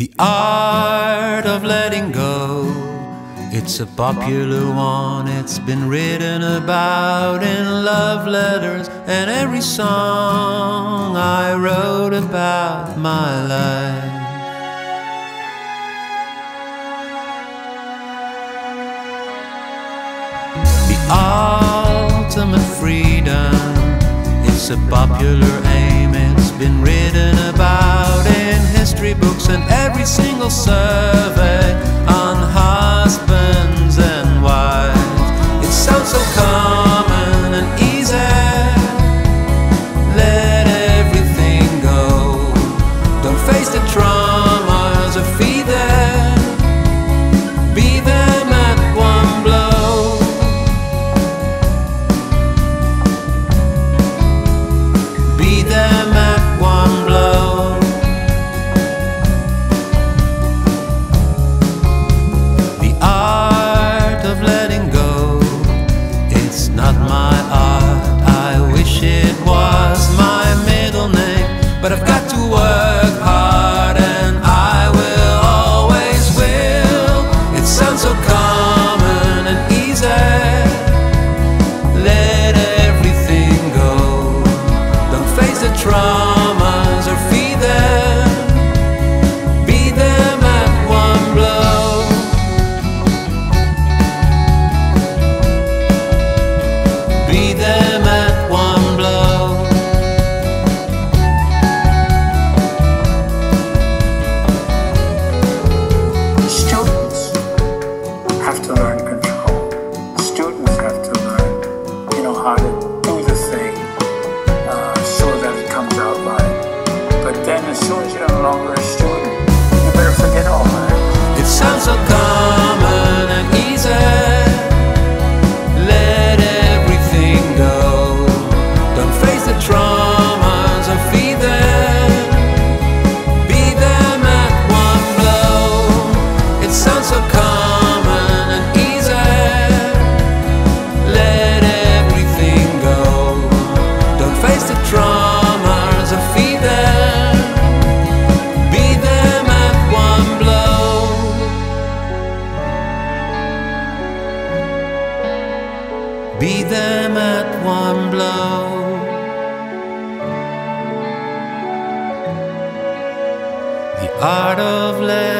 The art of letting go, it's a popular one. It's been written about in love letters and every song I wrote about my life. The ultimate freedom, it's a popular aim. It's been written about in history books and every single survey on husbands and wives. It sounds so common and easy, let everything go. Don't face the traumas or feed them, be them at one blow, be them at one blow. But I've got to work hard and I will, always will. It sounds so common and easy, let everything go. Don't face the traumas or feed them, be them at one blow, be them at one blow. Sounds so common and easy, let everything go. Don't face the traumas and feed them, be them at one blow. It sounds so common and easy, let everything go. Don't face the traumas and feed them, be them at one blow. The art of letting go.